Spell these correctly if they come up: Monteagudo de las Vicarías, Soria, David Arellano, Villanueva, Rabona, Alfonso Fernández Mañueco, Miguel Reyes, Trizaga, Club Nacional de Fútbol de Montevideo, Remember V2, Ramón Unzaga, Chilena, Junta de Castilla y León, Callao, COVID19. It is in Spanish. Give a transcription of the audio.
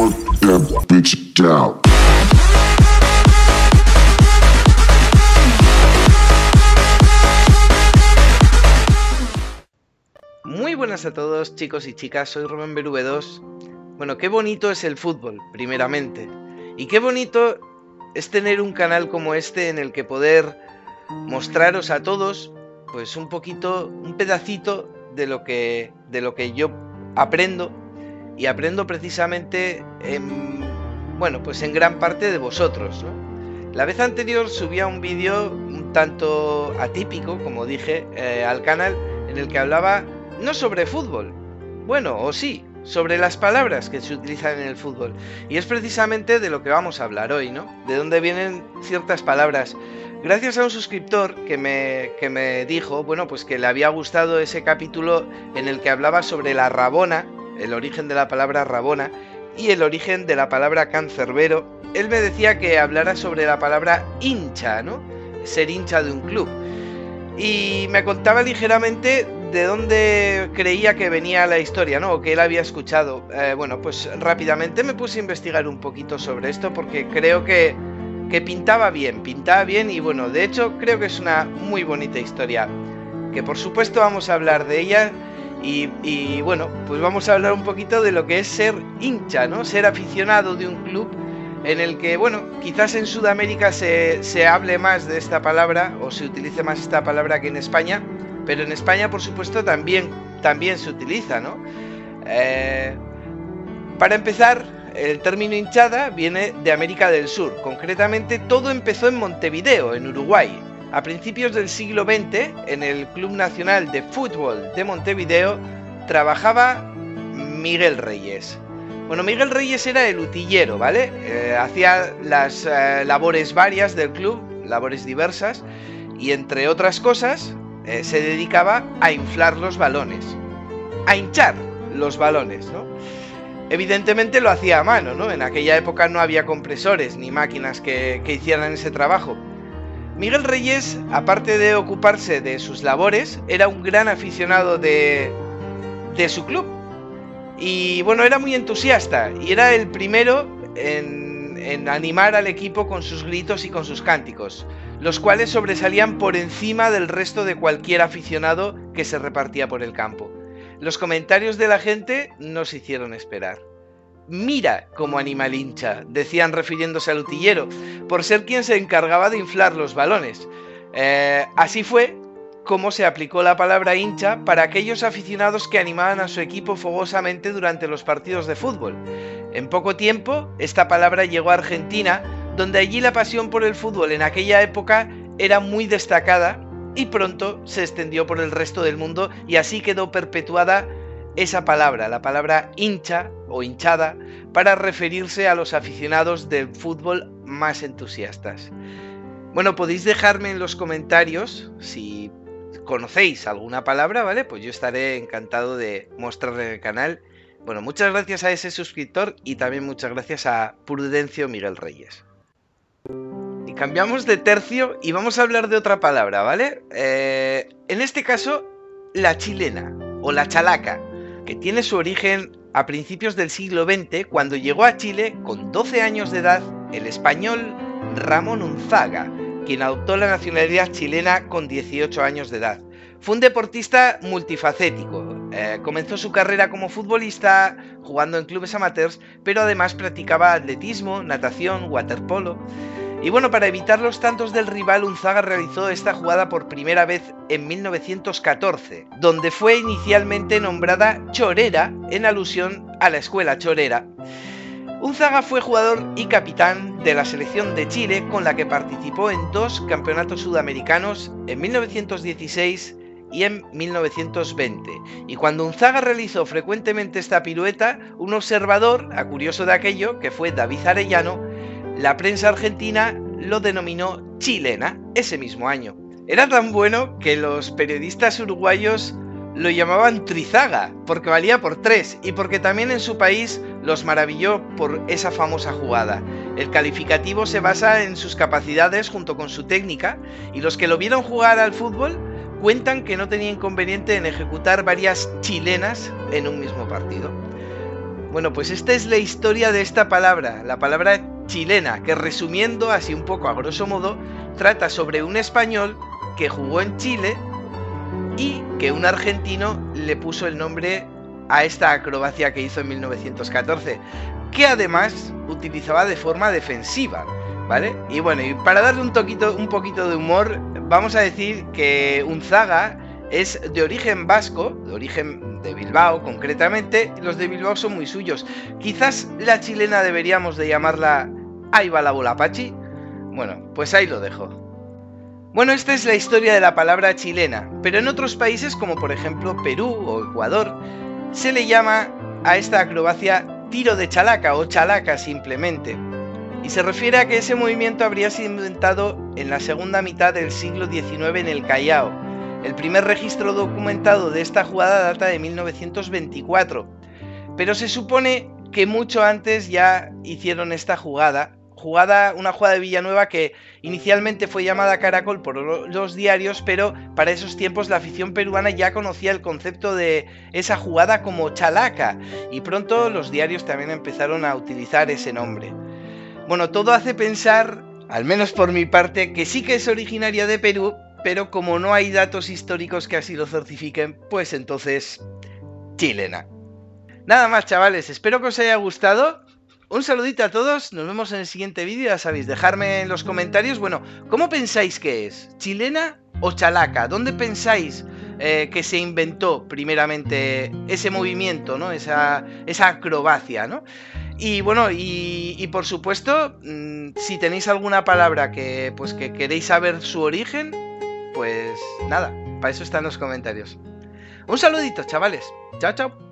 put that bitch down. Muy buenas a todos, chicos y chicas, soy Remember V2. Bueno, qué bonito es el fútbol, primeramente. Y qué bonito es tener un canal como este en el que poder mostraros a todos pues un poquito, un pedacito de lo que yo aprendo, y aprendo precisamente en, bueno, pues en gran parte de vosotros, ¿no? La vez anterior subía un vídeo un tanto atípico, como dije, al canal, en el que hablaba no sobre fútbol, bueno, o sí, sobre las palabras que se utilizan en el fútbol, y es precisamente de lo que vamos a hablar hoy, ¿no? De dónde vienen ciertas palabras. Gracias a un suscriptor que me dijo, bueno, pues que le había gustado ese capítulo en el que hablaba sobre la rabona, el origen de la palabra rabona y el origen de la palabra cancerbero. Él me decía que hablara sobre la palabra hincha, ¿no? Ser hincha de un club. Y me contaba ligeramente de dónde creía que venía la historia, ¿no? O que él había escuchado. Bueno, pues rápidamente me puse a investigar un poquito sobre esto porque creo que pintaba bien, y bueno, de hecho creo que es una muy bonita historia, que por supuesto vamos a hablar de ella, y bueno, pues vamos a hablar un poquito de lo que es ser hincha, ¿no? Ser aficionado de un club, en el que, bueno, quizás en Sudamérica se hable más de esta palabra, o se utilice más esta palabra que en España, pero en España por supuesto también se utiliza, ¿no? Para empezar, el término hinchada viene de América del Sur. Concretamente, todo empezó en Montevideo, en Uruguay. A principios del siglo XX, en el Club Nacional de Fútbol de Montevideo, trabajaba Miguel Reyes. Bueno, Miguel Reyes era el utillero, ¿vale? Hacía las labores varias del club, labores diversas, y entre otras cosas, se dedicaba a inflar los balones. A hinchar los balones, ¿no? Evidentemente lo hacía a mano, ¿no? En aquella época no había compresores ni máquinas que hicieran ese trabajo. Miguel Reyes, aparte de ocuparse de sus labores, era un gran aficionado de su club. Y bueno, era muy entusiasta y era el primero en animar al equipo con sus gritos y con sus cánticos, los cuales sobresalían por encima del resto de cualquier aficionado que se repartía por el campo. Los comentarios de la gente nos hicieron esperar. Mira como animal hincha, decían refiriéndose al utillero, por ser quien se encargaba de inflar los balones. Así fue como se aplicó la palabra hincha para aquellos aficionados que animaban a su equipo fogosamente durante los partidos de fútbol. En poco tiempo, esta palabra llegó a Argentina, donde allí la pasión por el fútbol en aquella época era muy destacada, y pronto se extendió por el resto del mundo, y así quedó perpetuada esa palabra, la palabra hincha o hinchada, para referirse a los aficionados del fútbol más entusiastas. Bueno, podéis dejarme en los comentarios si conocéis alguna palabra, ¿vale? Pues yo estaré encantado de mostrarle en el canal. Bueno, muchas gracias a ese suscriptor y también muchas gracias a Prudencio Miguel Reyes. Cambiamos de tercio y vamos a hablar de otra palabra, ¿vale? En este caso, la chilena o la chalaca, que tiene su origen a principios del siglo XX, cuando llegó a Chile con 12 años de edad el español Ramón Unzaga, quien adoptó la nacionalidad chilena con 18 años de edad. Fue un deportista multifacético. Comenzó su carrera como futbolista jugando en clubes amateurs, pero además practicaba atletismo, natación, waterpolo. Y bueno, para evitar los tantos del rival, Unzaga realizó esta jugada por primera vez en 1914, donde fue inicialmente nombrada Chorera en alusión a la escuela chorera. Unzaga fue jugador y capitán de la selección de Chile, con la que participó en 2 campeonatos sudamericanos, en 1916 y en 1920. Y cuando Unzaga realizó frecuentemente esta pirueta, un observador, curioso de aquello, que fue David Arellano, la prensa argentina lo denominó chilena ese mismo año. Era tan bueno que los periodistas uruguayos lo llamaban Trizaga, porque valía por 3, y porque también en su país los maravilló por esa famosa jugada. El calificativo se basa en sus capacidades junto con su técnica, y los que lo vieron jugar al fútbol cuentan que no tenía inconveniente en ejecutar varias chilenas en un mismo partido. Bueno, pues esta es la historia de esta palabra, la palabra chilena, que resumiendo así un poco a grosso modo, trata sobre un español que jugó en Chile y que un argentino le puso el nombre a esta acrobacia que hizo en 1914, que además utilizaba de forma defensiva, ¿vale? Y bueno, y para darle un poquito de humor, vamos a decir que Unzaga es de origen vasco, de origen de Bilbao concretamente. Los de Bilbao son muy suyos. Quizás la chilena deberíamos de llamarla "Ahí va la bola, Pachi". Bueno, pues ahí lo dejo. Bueno, esta es la historia de la palabra chilena, pero en otros países como por ejemplo Perú o Ecuador se le llama a esta acrobacia tiro de chalaca o chalaca simplemente, y se refiere a que ese movimiento habría sido inventado en la segunda mitad del siglo XIX en el Callao. El primer registro documentado de esta jugada data de 1924, pero se supone que mucho antes ya hicieron esta jugada, una jugada de Villanueva que inicialmente fue llamada caracol por los diarios, pero para esos tiempos la afición peruana ya conocía el concepto de esa jugada como chalaca, y pronto los diarios también empezaron a utilizar ese nombre. Bueno, todo hace pensar, al menos por mi parte, que sí que es originaria de Perú, pero como no hay datos históricos que así lo certifiquen, pues entonces, chilena. Nada más, chavales, espero que os haya gustado. Un saludito a todos, nos vemos en el siguiente vídeo. Ya sabéis, dejadme en los comentarios, bueno, ¿cómo pensáis que es? ¿Chilena o chalaca? ¿Dónde pensáis que se inventó primeramente ese movimiento, ¿no? Esa acrobacia, ¿no? Y bueno, y por supuesto, si tenéis alguna palabra que, pues, que queréis saber su origen, pues nada, para eso están los comentarios. Un saludito, chavales. Chao, chao.